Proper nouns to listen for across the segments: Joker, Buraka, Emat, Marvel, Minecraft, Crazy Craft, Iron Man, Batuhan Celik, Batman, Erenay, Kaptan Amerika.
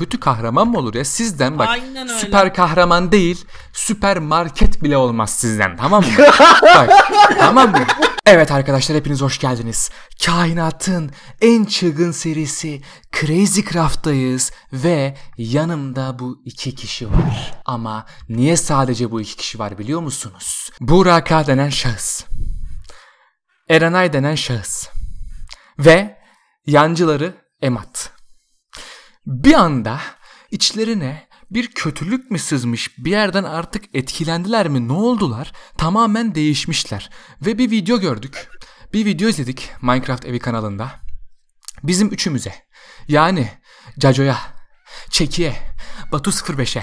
kötü kahraman mı olur ya? Sizden bak, süper kahraman değil, süpermarket bile olmaz sizden, tamam mı? Bak, tamam mı? Evet arkadaşlar, hepiniz hoş geldiniz. Kainatın en çılgın serisi Crazy Craft'tayız ve yanımda bu iki kişi var. Ama niye sadece bu iki kişi var biliyor musunuz? Buraka denen şahıs, Erenay denen şahıs ve yancıları Emat. Bir anda içlerine bir kötülük mü sızmış, bir yerden artık etkilendiler mi, ne oldular, tamamen değişmişler. Ve bir video gördük, bir video izledik Minecraft evi kanalında. Bizim üçümüze, yani Caco'ya, Çeki'ye, Batu 05'e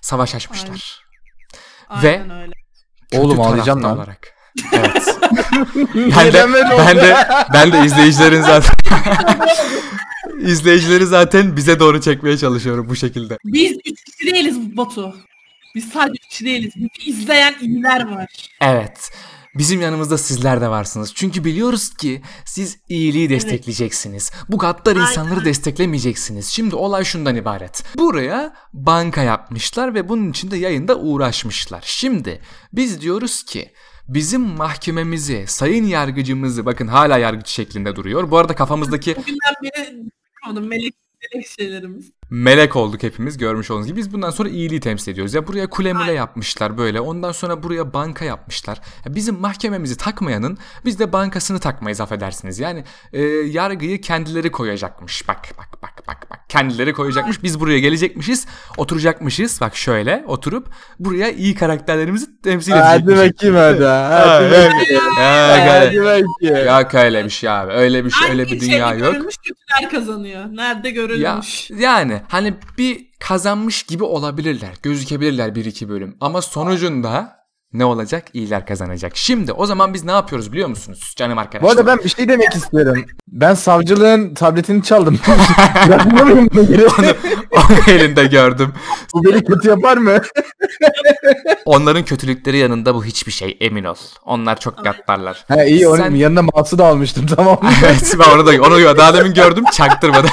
savaş açmışlar. Aynen. Aynen. Ve öyle. Oğlum ağlayacağım lan. Olarak. Evet. ben de izleyicilerin zaten izleyicileri zaten bize doğru çekmeye çalışıyorum bu şekilde. Biz üç kişi değiliz Batu. Biz sadece üç kişi değiliz. Bizi izleyen iyiler var. Evet. Bizim yanımızda sizler de varsınız. Çünkü biliyoruz ki siz iyiliği destekleyeceksiniz. Bu gaddar insanları desteklemeyeceksiniz. Şimdi olay şundan ibaret. Buraya banka yapmışlar ve bunun için de yayında uğraşmışlar. Şimdi biz diyoruz ki bizim mahkememizi, sayın yargıcımızı, bakın hala yargıç şeklinde duruyor. Bu arada kafamızdaki... Bugünden beri melek şeylerimiz. Melek olduk hepimiz, görmüş olduğunuz gibi. Biz bundan sonra iyiliği temsil ediyoruz. Ya buraya kulemule yapmışlar böyle. Ondan sonra buraya banka yapmışlar. Ya bizim mahkememizi takmayanın biz de bankasını takmayız, affedersiniz. Yani yargıyı kendileri koyacakmış. Bak. Kendileri koyacakmış. Biz buraya gelecekmişiz. Oturacakmışız. Bak şöyle oturup buraya iyi karakterlerimizi temsil edecekmişiz. Hadi bakayım hadi. Hadi bakayım. Yok öyle bir şey abi. Öyle bir şey, öyle bir dünya yok. Görülmüş kötüler kazanıyor. Nerede görülmüş? Yani hani bir kazanmış gibi olabilirler, gözükebilirler bir iki bölüm ama sonucunda ne olacak? İyiler kazanacak. Şimdi o zaman biz ne yapıyoruz biliyor musunuz canım arkadaşlar? Bu arada ben bir şey demek istiyorum. Ben savcılığın tabletini çaldım. Onu elinde gördüm. Bu beni kötü yapar mı? Onların kötülükleri yanında bu hiçbir şey, emin ol. Onlar çok gaddarlar. Ha iyi, onun yanına mouse'u da almıştım, tamam mı? Evet, ben onu daha demin gördüm, çaktırmadım.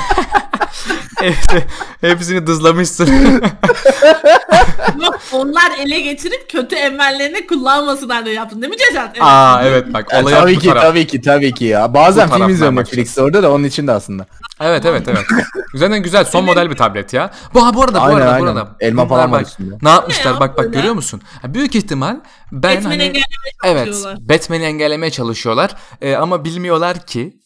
Hepsini dızlamışsın. Yok, onlar ele geçirip kötü emellerini kullanmasınlar diye yaptın değil mi Cecat? Evet. Aa evet bak. Olay tabii ki taraf. Tabii ki ya. Bazen film izliyorum Netflix'te, orada da onun için de aslında. Evet. Güzelden güzel son model bir tablet ya. Bu arada. Elma falan var üstünde. Ne yapmışlar ne bak görüyor musun? Ha, büyük ihtimal Batman'i engellemeye çalışıyorlar. Ama bilmiyorlar ki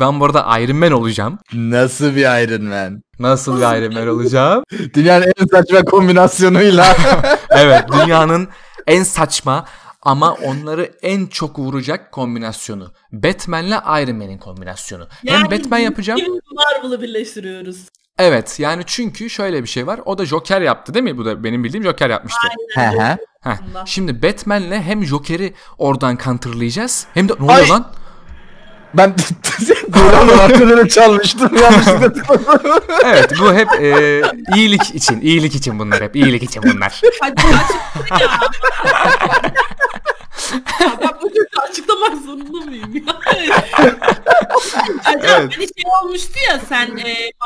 ben bu arada Iron Man olacağım. Nasıl bir Iron Man? Nasıl bir Iron Man olacağım? Dünyanın en saçma kombinasyonuyla. Evet, dünyanın en saçma ama onları en çok vuracak kombinasyonu. Batman'le Iron Man'in kombinasyonu. Yani hem Batman yapacağım. Marvel'ı birleştiriyoruz. Evet, yani çünkü şöyle bir şey var. O da Joker yaptı değil mi? Bu da benim bildiğim Joker yapmıştı. Aynen. Şimdi Batman'le hem Joker'i oradan counterlayacağız. Hem de ne oluyor lan? Ben Burak'ın arkalarını çalmıştım yanlışlıkla. Evet, bu hep iyilik için bunlar, hep iyilik için bunlar. Ben bu çocuğu açıklamak zorunda mıyım ya? Evet. Hani şey olmuştu ya, sen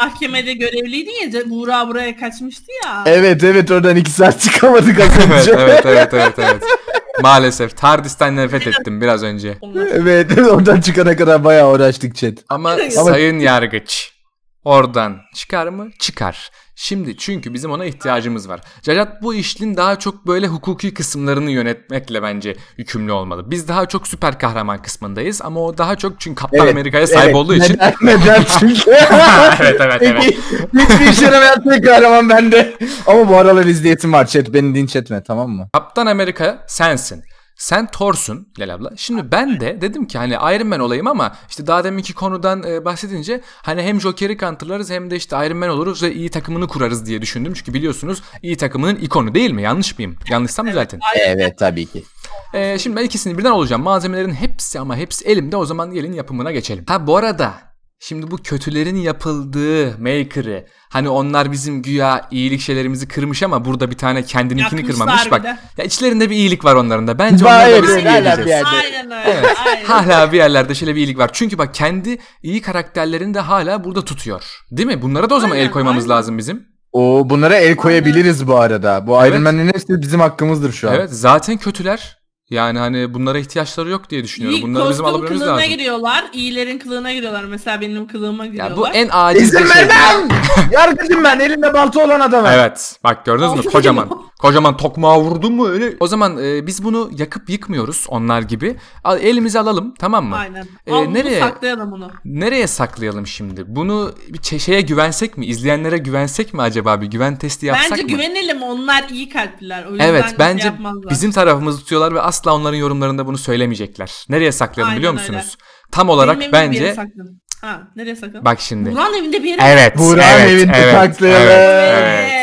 mahkemede görevliydin ya, Buğra buraya kaçmıştı ya. Evet, oradan 2 saat çıkamadık az önce. Evet. Maalesef TARDIS'ten nefret ettim biraz önce. Evet, oradan çıkana kadar bayağı uğraştık chat. Ama sayın yargıç oradan çıkar mı? Çıkar. Şimdi çünkü bizim ona ihtiyacımız var. Cacat bu işin daha çok böyle hukuki kısımlarını yönetmekle bence yükümlü olmalı. Biz daha çok süper kahraman kısmındayız ama o daha çok çünkü Kaptan Amerika'ya sahip olduğu için. Neden çünkü? Evet. Hiçbir işe yaramayan tek kahraman bende. Ama bu aralar izleyetim var chat, beni dinç etme, tamam mı? Kaptan Amerika sensin. Sen Thor'sun Lel abla. Şimdi ben de dedim ki hani Iron Man olayım ama işte daha deminki konudan bahsedince hani hem Joker'i counterlarız hem de işte Iron Man oluruz ve iyi takımını kurarız diye düşündüm. Çünkü biliyorsunuz iyi takımının ikonu değil mi? Yanlış mıyım? Yanlışsam düzeltin. Evet tabii ki. Şimdi ben ikisini birden olacağım. Malzemelerin hepsi elimde. O zaman gelin yapımına geçelim. Ha bu arada Şimdi bu kötülerin yapıldığı Maker'ı, hani onlar bizim güya iyilik şeylerimizi kırmış ama burada bir tane kendininkini kırmamış bak. Ya içlerinde bir iyilik var onların da. Bence onlar da bizim iyiliğimiz. Aynen öyle. Evet. Aynen. Hala bir yerlerde şöyle bir iyilik var. Çünkü bak kendi iyi karakterlerini de hala burada tutuyor. Değil mi? Bunlara da o zaman aynen, el koymamız aynen lazım bizim. O bunlara el koyabiliriz bu arada. Bu evet. Iron Man'in hepsi bizim hakkımızdır şu an. Evet, zaten kötüler. Yani hani bunlara ihtiyaçları yok diye düşünüyorum. Bunları bizim alabilmemiz lazım. İyi giriyorlar, iyilerin kılığına giriyorlar. Mesela benim kılığıma giriyorlar. Ya bu en aciz bir şey. Yargıcım ben, elinde balta olan adamım. Evet, bak gördünüz mü? Kocaman. Kocaman tokmağa vurdun mu öyle? O zaman biz bunu yakıp yıkmıyoruz onlar gibi. Elimize alalım, tamam mı? Aynen. Nereye saklayalım bunu? Nereye saklayalım şimdi? Bunu bir şeye güvensek mi? İzleyenlere güvensek mi acaba? Bir güven testi yapsak bence mı? Bence güvenelim, onlar iyi kalpliler. O yüzden evet, bence yapmazlar. Bizim tarafımızı tutuyorlar ve asla onların yorumlarında bunu söylemeyecekler. Nereye saklayalım biliyor musunuz? Öyle. Tam olarak benim bence... Ha, nereye saklayalım? Bak şimdi. Buranın evinde bir yere saklayalım. Evet. Buranın evinde saklayalım. Evet.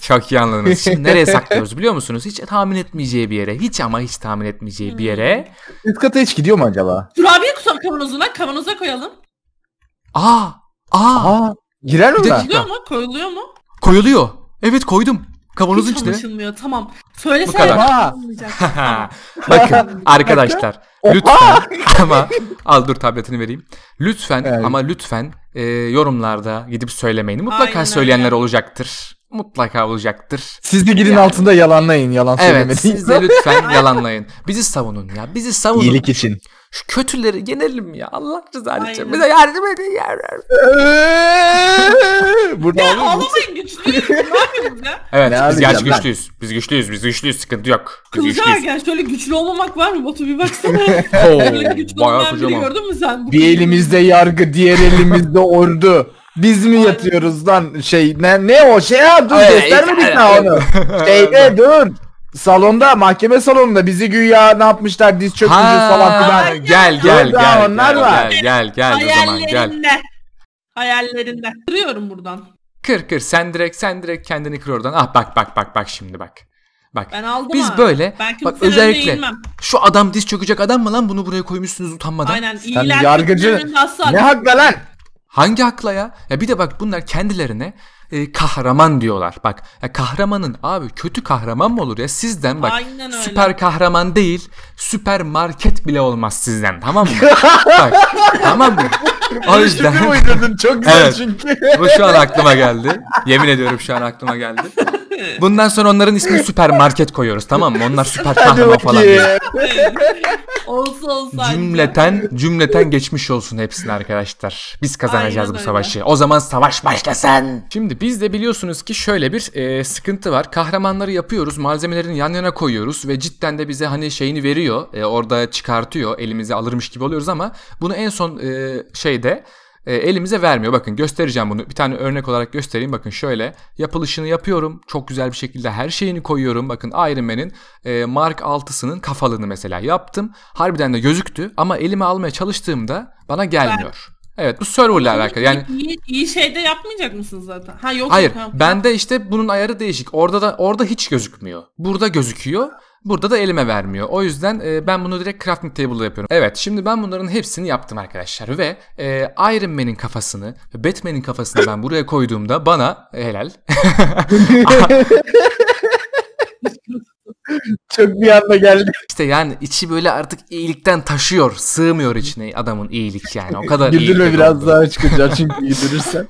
Çok iyi anladınız. Şimdi nereye saklıyoruz biliyor musunuz? Hiç tahmin etmeyeceği bir yere. Hiç ama hiç tahmin etmeyeceği bir yere. Üst kata hiç gidiyor mu acaba? Kurabiye kutsam kavanozuna. Kavanoza koyalım. Aa. Girer mi ben? Gidiyor mu? Koyuluyor mu? Koyuluyor. Evet koydum. Kavanozun içine. Hiç anlaşılmıyor. Tamam. Söylesene. Tamam. Bakın arkadaşlar. Lütfen ama. Al dur tabletini vereyim. Lütfen evet. Ama lütfen yorumlarda gidip söylemeyin. Mutlaka aynen, söyleyenler yani olacaktır. Mutlaka olacaktır. Siz de girin yani altında yalanlayın. Yalan evet, söylemediğiniz. Evet siz de lütfen yalanlayın. Bizi savunun ya. Bizi savunun. İyilik için. Şu kötüleri yenelim ya. Allah rızası için. Bize yardım edin. Burada ya ağlamayın, güçlüyüz. Ne yapıyoruz ya? Evet ne biz gerçi güçlüyüz. Biz güçlüyüz. Sıkıntı yok. Kılıcı ergen şöyle güçlü olmamak var mı? Batu bir baksana. Böyle güçlü olmayan biri gördün mü sen? Bu bir elimizde yargı, diğer elimizde ordu. Biz mi yatıyoruz lan şey ne o şey ya dur göstermedik ne onu şeyde dur salonda mahkeme salonunda bizi güya ne yapmışlar diz çökmüşüz falan filan gel onlar var hayallerinde kırıyorum buradan kır sen direkt kendini kır oradan bak şimdi bak biz abi böyle bak özellikle şu adam diz çökecek adam mı lan bunu buraya koymuşsunuz utanmadan aynen iyiler yargıcı ne hakla lan. Hangi akla ya? Ya bir de bak bunlar kendilerine kahraman diyorlar. Bak ya kahramanın abi kötü kahraman mı olur ya? Sizden bak süper kahraman değil süpermarket bile olmaz sizden tamam mı? Bak tamam mı? O yüzden. Çok güzel evet, çünkü. Bu şu an aklıma geldi. Yemin ediyorum şu an aklıma geldi. Bundan sonra onların ismini süpermarket koyuyoruz tamam mı? Onlar süper kahraman falan değil. Olsa cümleten geçmiş olsun hepsini arkadaşlar. Biz kazanacağız aynen bu savaşı. Öyle. O zaman savaş başlasın. Şimdi biz de biliyorsunuz ki şöyle bir sıkıntı var. Kahramanları yapıyoruz, malzemelerini yan yana koyuyoruz ve cidden de bize hani şeyini veriyor. Orada çıkartıyor, elimize alırmış gibi oluyoruz ama bunu en son elimize vermiyor. Bakın göstereceğim bunu. Bir tane örnek olarak göstereyim. Bakın şöyle yapılışını yapıyorum. Çok güzel bir şekilde her şeyini koyuyorum. Bakın Iron Man'in Mark 6'sının kafalığını mesela yaptım. Harbiden de gözüktü ama elime almaya çalıştığımda bana gelmiyor. Evet bu serverle alakalı. Yani iyi şeyde yapmayacak mısınız zaten? Ha yok. Hayır. Yok. Bende işte bunun ayarı değişik. Orada hiç gözükmüyor. Burada gözüküyor. Burada da elime vermiyor. O yüzden ben bunu direkt crafting table'da yapıyorum. Evet şimdi ben bunların hepsini yaptım arkadaşlar. Ve Iron Man'in kafasını, Batman'in kafasını ben buraya koyduğumda bana helal. Çok bir anda geldi. İşte yani içi böyle artık iyilikten taşıyor. Sığmıyor içine adamın iyilik yani. O kadar iyilik. Güldürme biraz oldu daha çıkacak çünkü güldürürsen.